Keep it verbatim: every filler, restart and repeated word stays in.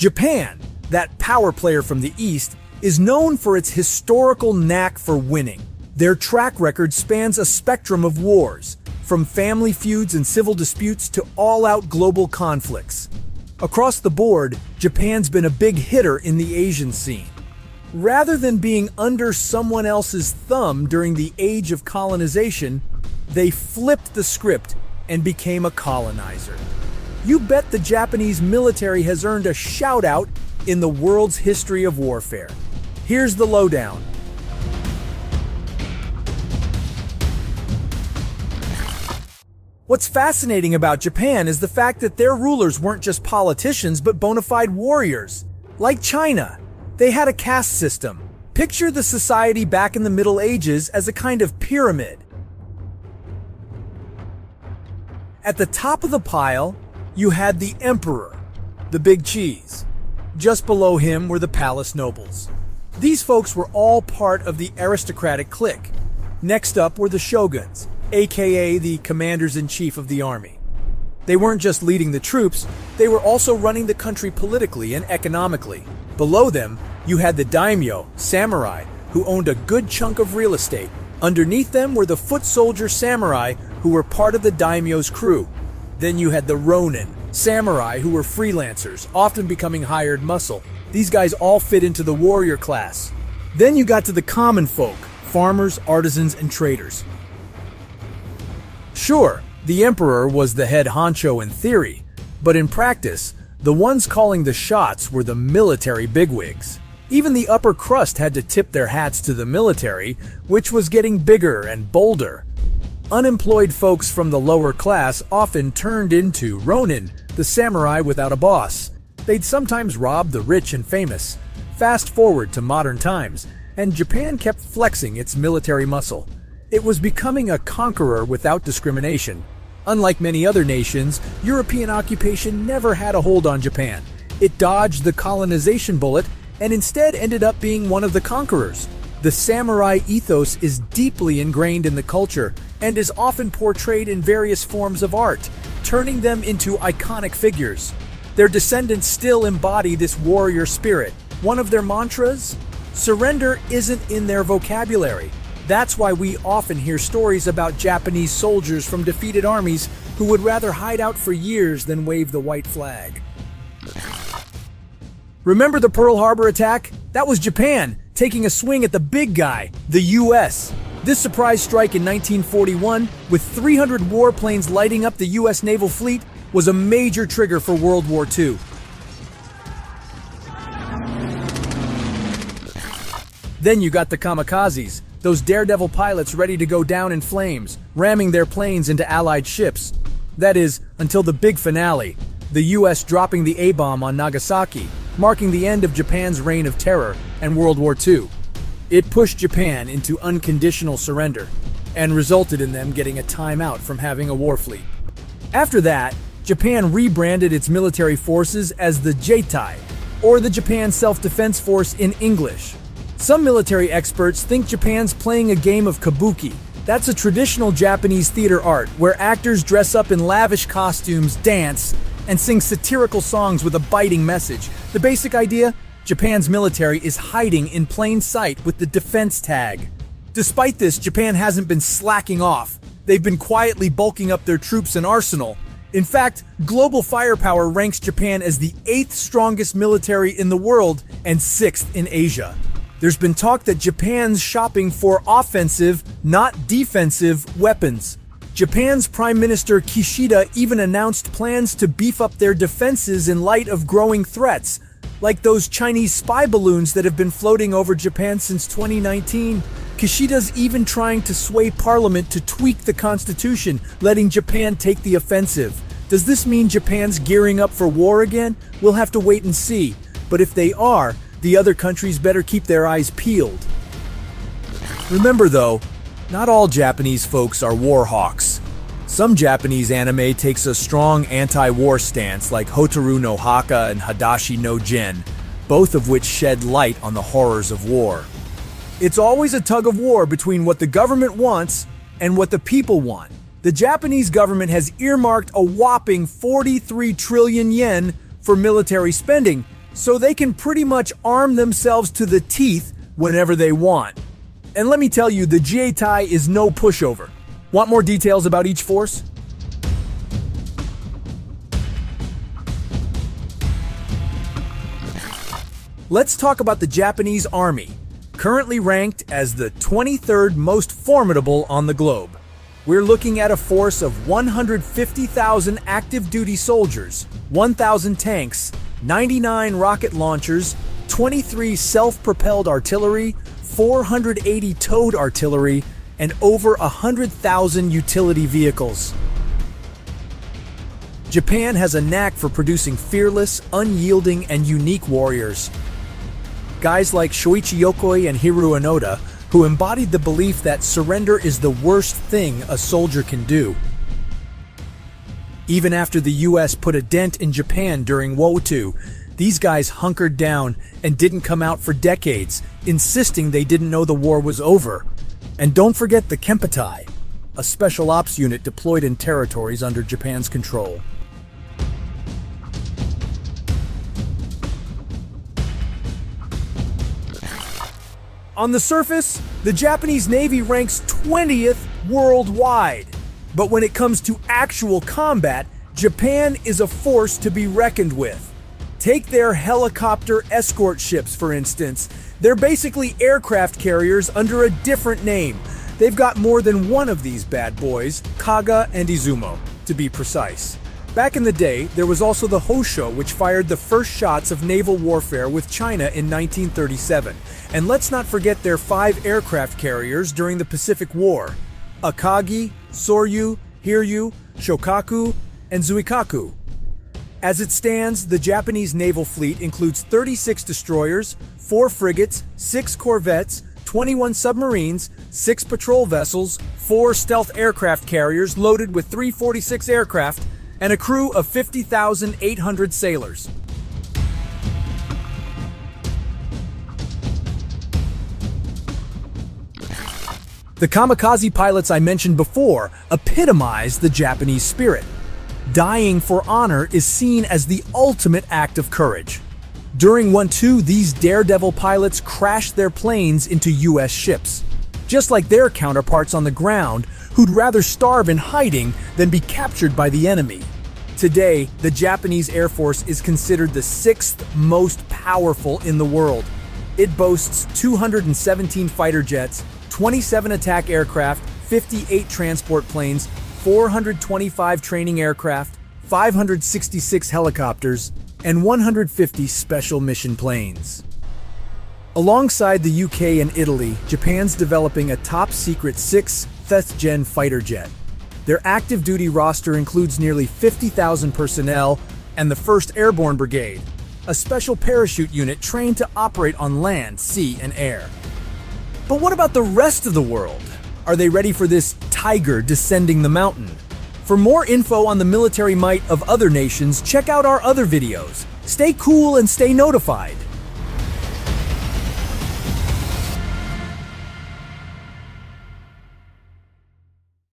Japan, that power player from the East, is known for its historical knack for winning. Their track record spans a spectrum of wars, from family feuds and civil disputes to all-out global conflicts. Across the board, Japan's been a big hitter in the Asian scene. Rather than being under someone else's thumb during the age of colonization, they flipped the script and became a colonizer. You bet the Japanese military has earned a shout-out in the world's history of warfare. Here's the lowdown. What's fascinating about Japan is the fact that their rulers weren't just politicians but bona fide warriors. Like China, they had a caste system. Picture the society back in the Middle Ages as a kind of pyramid. At the top of the pile, you had the emperor, the big cheese. Just below him were the palace nobles. These folks were all part of the aristocratic clique. Next up were the shoguns, aka the commanders-in-chief of the army. They weren't just leading the troops, they were also running the country politically and economically. Below them, you had the daimyo, samurai, who owned a good chunk of real estate. Underneath them were the foot soldier samurai, who were part of the daimyo's crew. Then you had the ronin, samurai who were freelancers, often becoming hired muscle. These guys all fit into the warrior class. Then you got to the common folk, farmers, artisans, and traders. Sure, the emperor was the head honcho in theory, but in practice, the ones calling the shots were the military bigwigs. Even the upper crust had to tip their hats to the military, which was getting bigger and bolder. Unemployed folks from the lower class often turned into ronin, the samurai without a boss. They'd sometimes rob the rich and famous. Fast forward to modern times, and Japan kept flexing its military muscle. It was becoming a conqueror without discrimination. Unlike many other nations, European occupation never had a hold on Japan. It dodged the colonization bullet and instead ended up being one of the conquerors. The samurai ethos is deeply ingrained in the culture and is often portrayed in various forms of art, turning them into iconic figures. Their descendants still embody this warrior spirit. One of their mantras? Surrender isn't in their vocabulary. That's why we often hear stories about Japanese soldiers from defeated armies who would rather hide out for years than wave the white flag. Remember the Pearl Harbor attack? That was Japan taking a swing at the big guy, the U S. This surprise strike in nineteen forty-one, with three hundred warplanes lighting up the U S naval fleet, was a major trigger for World War Two. Then you got the kamikazes. Those daredevil pilots ready to go down in flames, ramming their planes into Allied ships. That is, until the big finale, the U S dropping the A-bomb on Nagasaki, marking the end of Japan's reign of terror and World War Two. It pushed Japan into unconditional surrender and resulted in them getting a timeout from having a war fleet. After that, Japan rebranded its military forces as the Jieitai, or the Japan Self-Defense Force in English. Some military experts think Japan's playing a game of kabuki. That's a traditional Japanese theater art where actors dress up in lavish costumes, dance, and sing satirical songs with a biting message. The basic idea? Japan's military is hiding in plain sight with the defense tag. Despite this, Japan hasn't been slacking off. They've been quietly bulking up their troops and arsenal. In fact, global firepower ranks Japan as the eighth strongest military in the world and sixth in Asia. There's been talk that Japan's shopping for offensive, not defensive, weapons. Japan's Prime Minister Kishida even announced plans to beef up their defenses in light of growing threats, like those Chinese spy balloons that have been floating over Japan since twenty nineteen. Kishida's even trying to sway Parliament to tweak the constitution, letting Japan take the offensive. Does this mean Japan's gearing up for war again? We'll have to wait and see. But if they are, the other countries better keep their eyes peeled. Remember though, not all Japanese folks are war hawks. Some Japanese anime takes a strong anti-war stance like Hotaru no Haka and Hadashi no Jin, both of which shed light on the horrors of war. It's always a tug of war between what the government wants and what the people want. The Japanese government has earmarked a whopping forty-three trillion yen for military spending, so they can pretty much arm themselves to the teeth whenever they want. And let me tell you, the Jieitai is no pushover. Want more details about each force? Let's talk about the Japanese Army, currently ranked as the twenty-third most formidable on the globe. We're looking at a force of one hundred fifty thousand active duty soldiers, one thousand tanks, ninety-nine rocket launchers, twenty-three self-propelled artillery, four hundred eighty towed artillery, and over one hundred thousand utility vehicles. Japan has a knack for producing fearless, unyielding, and unique warriors. Guys like Shoichi Yokoi and Hiro Onoda, who embodied the belief that surrender is the worst thing a soldier can do. Even after the U S put a dent in Japan during World War Two, these guys hunkered down and didn't come out for decades, insisting they didn't know the war was over. And don't forget the Kempeitai, a special ops unit deployed in territories under Japan's control. On the surface, the Japanese Navy ranks twentieth worldwide. But when it comes to actual combat, Japan is a force to be reckoned with. Take their helicopter escort ships, for instance. They're basically aircraft carriers under a different name. They've got more than one of these bad boys, Kaga and Izumo, to be precise. Back in the day, there was also the Hosho, which fired the first shots of naval warfare with China in nineteen thirty-seven. And let's not forget their five aircraft carriers during the Pacific War: Akagi, Soryu, Hiryu, Shokaku, and Zuikaku. As it stands, the Japanese naval fleet includes thirty-six destroyers, four frigates, six corvettes, twenty-one submarines, six patrol vessels, four stealth aircraft carriers loaded with three forty-six aircraft, and a crew of fifty thousand eight hundred sailors. The kamikaze pilots I mentioned before epitomize the Japanese spirit. Dying for honor is seen as the ultimate act of courage. During World War Two, these daredevil pilots crashed their planes into U S ships, just like their counterparts on the ground, who'd rather starve in hiding than be captured by the enemy. Today, the Japanese Air Force is considered the sixth most powerful in the world. It boasts two hundred seventeen fighter jets, twenty-seven attack aircraft, fifty-eight transport planes, four hundred twenty-five training aircraft, five hundred sixty-six helicopters, and one hundred fifty special mission planes. Alongside the U K and Italy, Japan's developing a top-secret sixth gen fighter jet. Their active-duty roster includes nearly fifty thousand personnel and the first Airborne Brigade, a special parachute unit trained to operate on land, sea, and air. But what about the rest of the world? Are they ready for this tiger descending the mountain? For more info on the military might of other nations, check out our other videos. Stay cool and stay notified.